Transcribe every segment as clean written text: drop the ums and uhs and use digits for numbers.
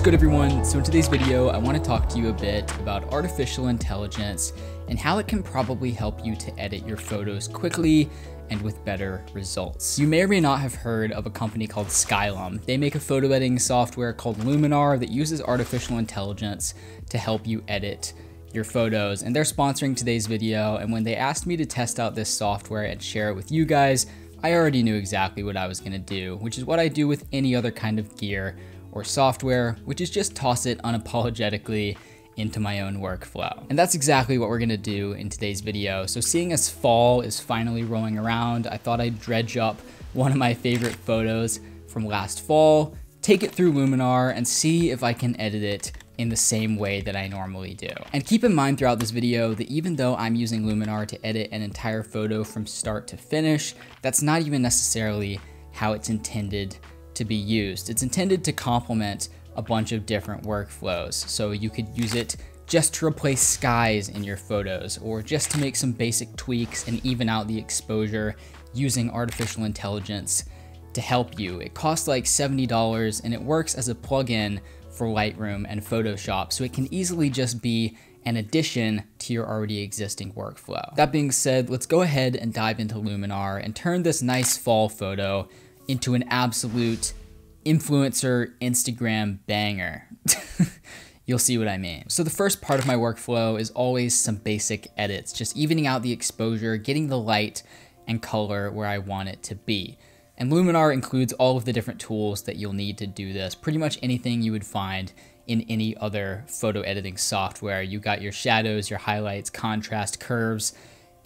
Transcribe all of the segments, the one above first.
What's good, everyone? So in today's video, I want to talk to you a bit about artificial intelligence and how it can probably help you to edit your photos quickly and with better results. You may or may not have heard of a company called Skylum. They make a photo editing software called Luminar that uses artificial intelligence to help you edit your photos, and they're sponsoring today's video. And when they asked me to test out this software and share it with you guys, I already knew exactly what I was going to do, which is what I do with any other kind of gear or software, which is just toss it unapologetically into my own workflow. And that's exactly what we're gonna do in today's video. So seeing as fall is finally rolling around, I thought I'd dredge up one of my favorite photos from last fall, take it through Luminar, and see if I can edit it in the same way that I normally do. And keep in mind throughout this video that even though I'm using Luminar to edit an entire photo from start to finish, that's not even necessarily how it's intended to be used. It's intended to complement a bunch of different workflows. So you could use it just to replace skies in your photos, or just to make some basic tweaks and even out the exposure using artificial intelligence to help you. It costs like $70 and it works as a plugin for Lightroom and Photoshop. So it can easily just be an addition to your already existing workflow. That being said, let's go ahead and dive into Luminar and turn this nice fall photo into an absolute influencer Instagram banger. You'll see what I mean. So the first part of my workflow is always some basic edits, just evening out the exposure, getting the light and color where I want it to be. And Luminar includes all of the different tools that you'll need to do this. Pretty much anything you would find in any other photo editing software. You got your shadows, your highlights, contrast, curves,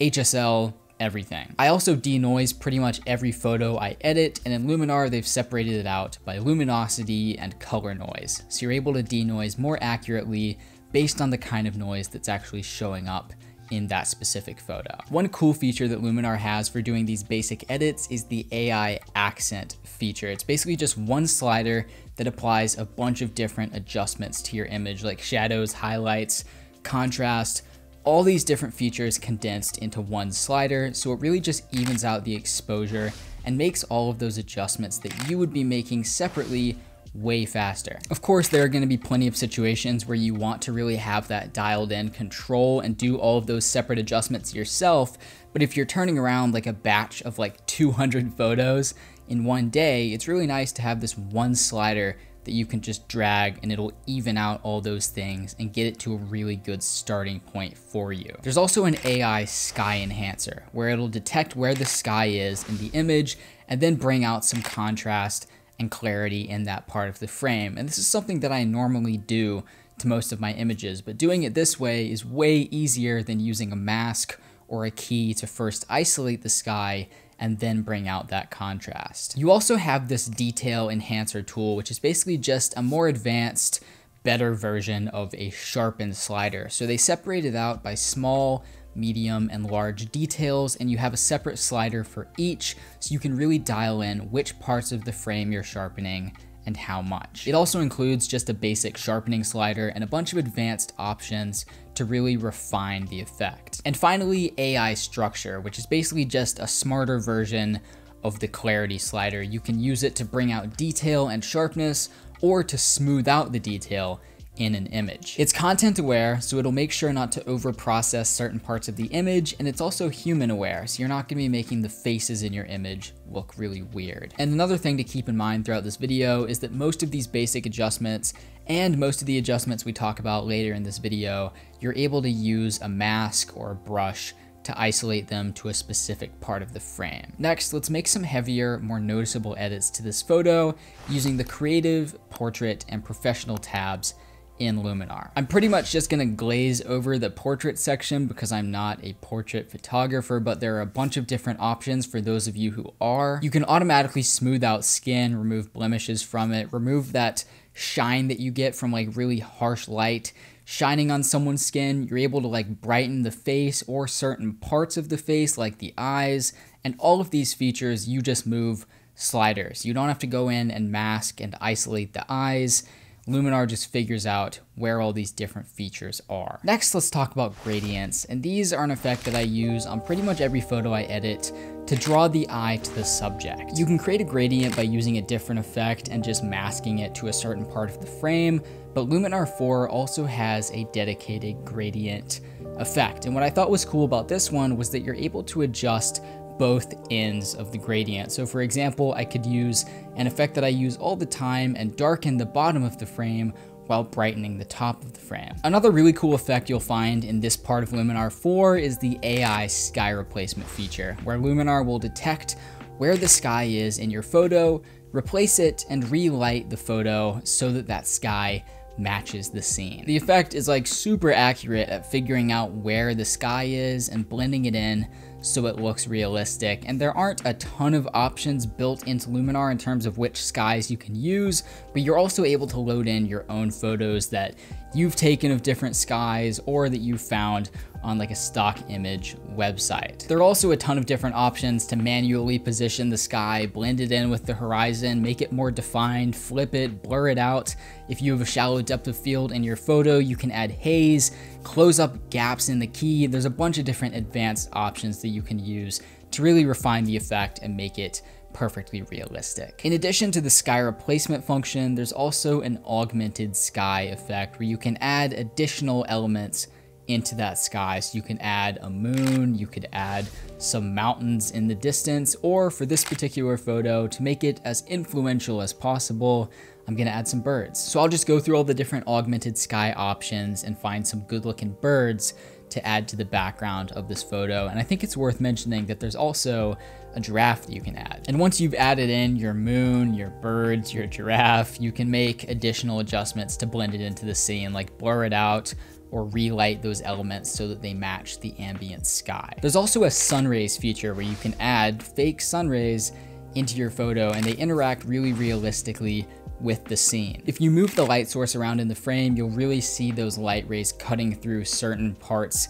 HSL, everything. I also denoise pretty much every photo I edit, and in Luminar, they've separated it out by luminosity and color noise. So you're able to denoise more accurately based on the kind of noise that's actually showing up in that specific photo. One cool feature that Luminar has for doing these basic edits is the AI accent feature. It's basically just one slider that applies a bunch of different adjustments to your image, like shadows, highlights, contrast, all these different features condensed into one slider. So it really just evens out the exposure and makes all of those adjustments that you would be making separately way faster. Of course, there are going to be plenty of situations where you want to really have that dialed in control and do all of those separate adjustments yourself. But if you're turning around like a batch of like 200 photos in one day, it's really nice to have this one slider that you can just drag and it'll even out all those things and get it to a really good starting point for you. There's also an AI sky enhancer where it'll detect where the sky is in the image and then bring out some contrast and clarity in that part of the frame. And this is something that I normally do to most of my images, but doing it this way is way easier than using a mask or a key to first isolate the sky and then bring out that contrast. You also have this detail enhancer tool, which is basically just a more advanced, better version of a sharpened slider. So they separate it out by small, medium, and large details, and you have a separate slider for each, so you can really dial in which parts of the frame you're sharpening and how much. It also includes just a basic sharpening slider and a bunch of advanced options to really refine the effect. And finally, AI structure, which is basically just a smarter version of the clarity slider. You can use it to bring out detail and sharpness or to smooth out the detail in an image. It's content aware, so it'll make sure not to over process certain parts of the image, and it's also human aware, so you're not gonna be making the faces in your image look really weird. And another thing to keep in mind throughout this video is that most of these basic adjustments and most of the adjustments we talk about later in this video, you're able to use a mask or a brush to isolate them to a specific part of the frame. Next, let's make some heavier, more noticeable edits to this photo using the creative, portrait, and professional tabs in Luminar. I'm pretty much just gonna glaze over the portrait section because I'm not a portrait photographer, but there are a bunch of different options for those of you who are. You can automatically smooth out skin, remove blemishes from it, remove that shine that you get from like really harsh light shining on someone's skin. You're able to like brighten the face or certain parts of the face like the eyes, and all of these features you just move sliders. You don't have to go in and mask and isolate the eyes Luminar just figures out where all these different features are. Next, let's talk about gradients. And these are an effect that I use on pretty much every photo I edit to draw the eye to the subject. You can create a gradient by using a different effect and just masking it to a certain part of the frame, but Luminar 4 also has a dedicated gradient effect. And what I thought was cool about this one was that you're able to adjust both ends of the gradient. So for example, I could use an effect that I use all the time and darken the bottom of the frame while brightening the top of the frame. Another really cool effect you'll find in this part of Luminar 4 is the AI sky replacement feature, where Luminar will detect where the sky is in your photo, replace it, and relight the photo so that that sky matches the scene. The effect is like super accurate at figuring out where the sky is and blending it in so it looks realistic. And there aren't a ton of options built into Luminar in terms of which skies you can use, but you're also able to load in your own photos that you've taken of different skies or that you found on like a stock image website. There are also a ton of different options to manually position the sky, blend it in with the horizon, make it more defined, flip it, blur it out. If you have a shallow depth of field in your photo, you can add haze, close up gaps in the key. There's a bunch of different advanced options that you can use to really refine the effect and make it perfectly realistic. In addition to the sky replacement function, there's also an augmented sky effect where you can add additional elements into that sky. So you can add a moon, you could add some mountains in the distance, or for this particular photo, to make it as influential as possible, I'm gonna add some birds. So I'll just go through all the different augmented sky options and find some good looking birds to add to the background of this photo. And I think it's worth mentioning that there's also a giraffe that you can add. And once you've added in your moon, your birds, your giraffe, you can make additional adjustments to blend it into the scene, like blur it out, or relight those elements so that they match the ambient sky. There's also a sun rays feature where you can add fake sun rays into your photo and they interact really realistically with the scene. If you move the light source around in the frame, you'll really see those light rays cutting through certain parts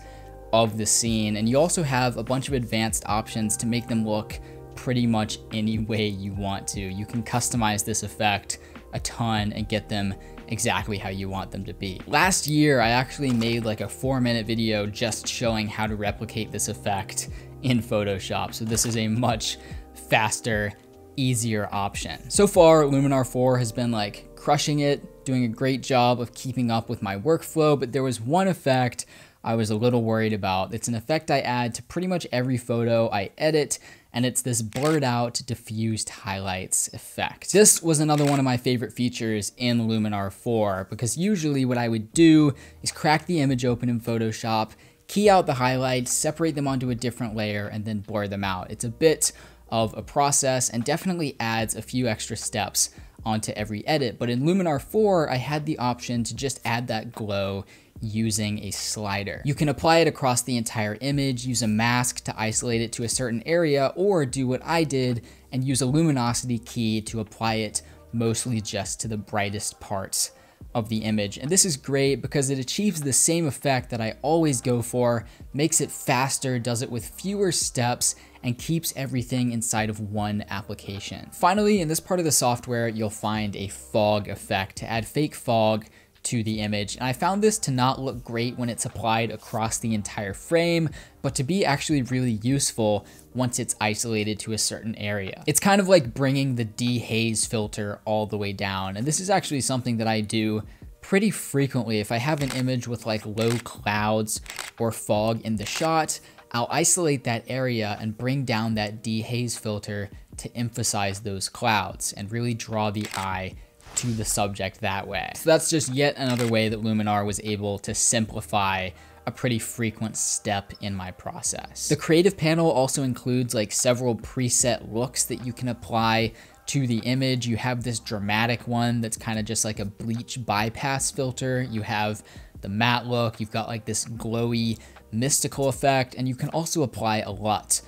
of the scene. And you also have a bunch of advanced options to make them look pretty much any way you want to. You can customize this effect a ton and get them exactly how you want them to be. Last year, I actually made like a 4-minute video just showing how to replicate this effect in Photoshop. So this is a much faster, easier option. So far, Luminar 4 has been like crushing it, doing a great job of keeping up with my workflow, but there was one effect I was a little worried about. It's an effect I add to pretty much every photo I edit, and it's this blurred out diffused highlights effect. This was another one of my favorite features in Luminar 4, because usually what I would do is crack the image open in Photoshop, key out the highlights, separate them onto a different layer, and then blur them out. It's a bit of a process and definitely adds a few extra steps onto every edit. But in Luminar 4, I had the option to just add that glow using a slider. You can apply it across the entire image, use a mask to isolate it to a certain area, or do what I did and use a luminosity key to apply it mostly just to the brightest parts of the image. And this is great because it achieves the same effect that I always go for, makes it faster, does it with fewer steps, and keeps everything inside of one application. Finally, in this part of the software, you'll find a fog effect to add fake fog to the image. And I found this to not look great when it's applied across the entire frame, but to be actually really useful once it's isolated to a certain area. It's kind of like bringing the dehaze filter all the way down. And this is actually something that I do pretty frequently. If I have an image with like low clouds or fog in the shot, I'll isolate that area and bring down that dehaze filter to emphasize those clouds and really draw the eye to the subject that way. So that's just yet another way that Luminar was able to simplify a pretty frequent step in my process. The creative panel also includes like several preset looks that you can apply to the image. You have this dramatic one that's kind of just like a bleach bypass filter. You have the matte look, you've got like this glowy mystical effect, and you can also apply a LUT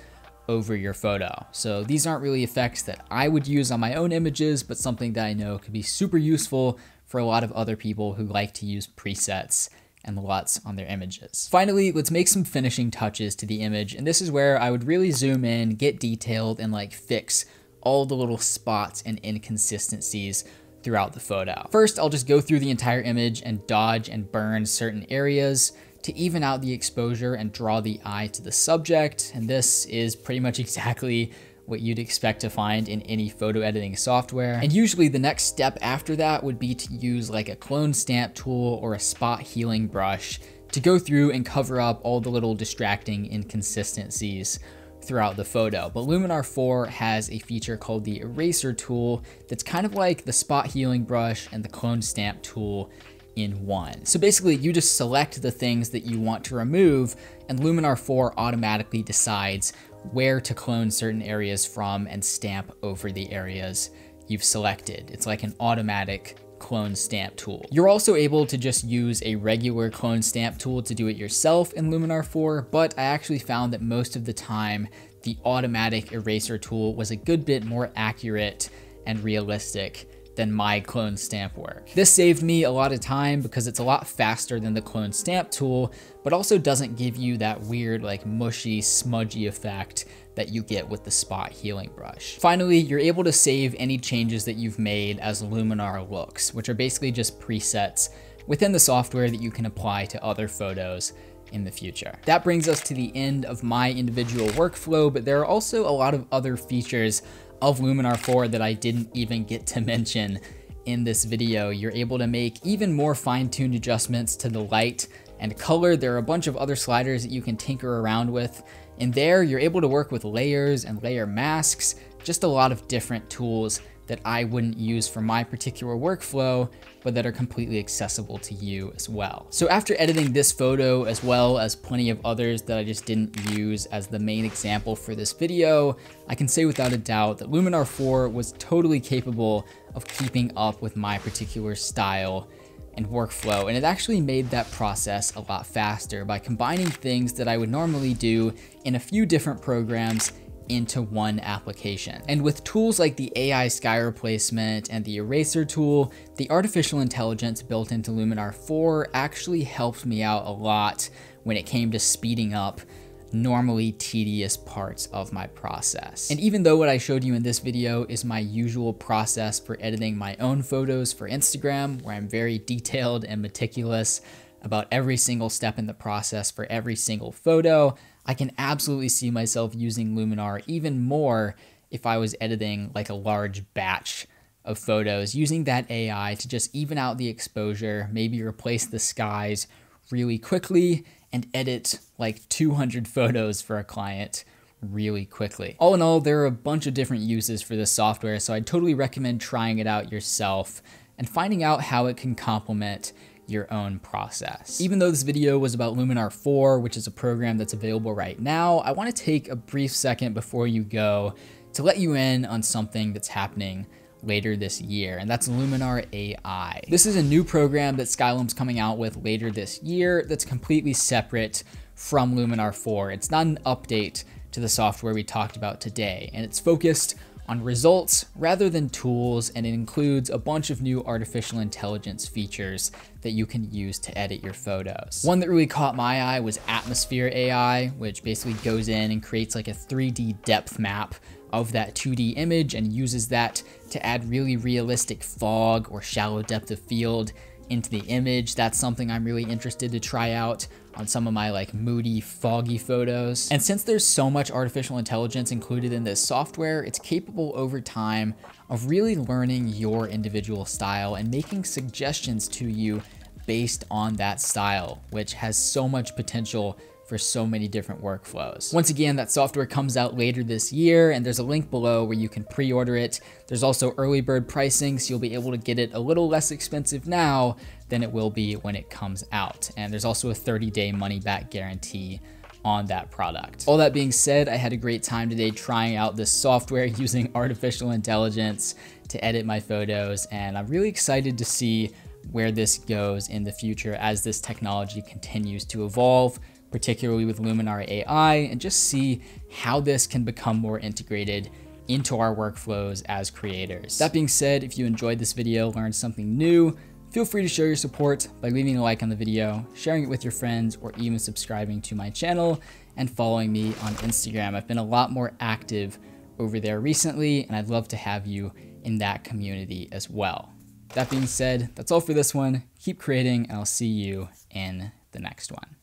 over your photo. So these aren't really effects that I would use on my own images, but something that I know could be super useful for a lot of other people who like to use presets and LUTs on their images. Finally, let's make some finishing touches to the image. And this is where I would really zoom in, get detailed, and like fix all the little spots and inconsistencies throughout the photo. First, I'll just go through the entire image and dodge and burn certain areas to even out the exposure and draw the eye to the subject. And this is pretty much exactly what you'd expect to find in any photo editing software. And usually the next step after that would be to use like a clone stamp tool or a spot healing brush to go through and cover up all the little distracting inconsistencies throughout the photo. But Luminar 4 has a feature called the eraser tool that's kind of like the spot healing brush and the clone stamp tool in one. So basically you just select the things that you want to remove and Luminar 4 automatically decides where to clone certain areas from and stamp over the areas you've selected. It's like an automatic clone stamp tool. You're also able to just use a regular clone stamp tool to do it yourself in Luminar 4, but I actually found that most of the time the automatic eraser tool was a good bit more accurate and realistic than my clone stamp work. This saved me a lot of time because it's a lot faster than the clone stamp tool, but also doesn't give you that weird, like mushy, smudgy effect that you get with the spot healing brush. Finally, you're able to save any changes that you've made as Luminar looks, which are basically just presets within the software that you can apply to other photos in the future. That brings us to the end of my individual workflow, but there are also a lot of other features of Luminar 4 that I didn't even get to mention in this video. You're able to make even more fine-tuned adjustments to the light and color. There are a bunch of other sliders that you can tinker around with. In there, you're able to work with layers and layer masks, just a lot of different tools that I wouldn't use for my particular workflow, but that are completely accessible to you as well. So after editing this photo, as well as plenty of others that I just didn't use as the main example for this video, I can say without a doubt that Luminar 4 was totally capable of keeping up with my particular style and workflow, and it actually made that process a lot faster by combining things that I would normally do in a few different programs into one application. And with tools like the AI sky replacement and the eraser tool, the artificial intelligence built into Luminar 4 actually helped me out a lot when it came to speeding up normally tedious parts of my process. And even though what I showed you in this video is my usual process for editing my own photos for Instagram, where I'm very detailed and meticulous about every single step in the process for every single photo, I can absolutely see myself using Luminar even more if I was editing like a large batch of photos, using that AI to just even out the exposure, maybe replace the skies really quickly, and edit like 200 photos for a client really quickly. All in all, there are a bunch of different uses for this software, so I totally recommend trying it out yourself and finding out how it can complement your own process. Even though this video was about Luminar 4, which is a program that's available right now, I want to take a brief second before you go to let you in on something that's happening later this year, and that's Luminar AI. This is a new program that Skylum's coming out with later this year that's completely separate from Luminar 4. It's not an update to the software we talked about today, and it's focused on results rather than tools, and it includes a bunch of new artificial intelligence features that you can use to edit your photos. One that really caught my eye was Atmosphere AI, which basically goes in and creates like a 3D depth map of that 2D image and uses that to add really realistic fog or shallow depth of field into the image. That's something I'm really interested to try out on some of my like moody, foggy photos. And since there's so much artificial intelligence included in this software, it's capable over time of really learning your individual style and making suggestions to you based on that style, which has so much potential for so many different workflows. Once again, that software comes out later this year, and there's a link below where you can pre-order it. There's also early bird pricing, so you'll be able to get it a little less expensive now than it will be when it comes out. And there's also a 30-day money-back guarantee on that product. All that being said, I had a great time today trying out this software using artificial intelligence to edit my photos, and I'm really excited to see where this goes in the future as this technology continues to evolve, particularly with Luminar AI, and just see how this can become more integrated into our workflows as creators. That being said, if you enjoyed this video, learned something new, feel free to show your support by leaving a like on the video, sharing it with your friends, or even subscribing to my channel and following me on Instagram. I've been a lot more active over there recently, and I'd love to have you in that community as well. That being said, that's all for this one. Keep creating, and I'll see you in the next one.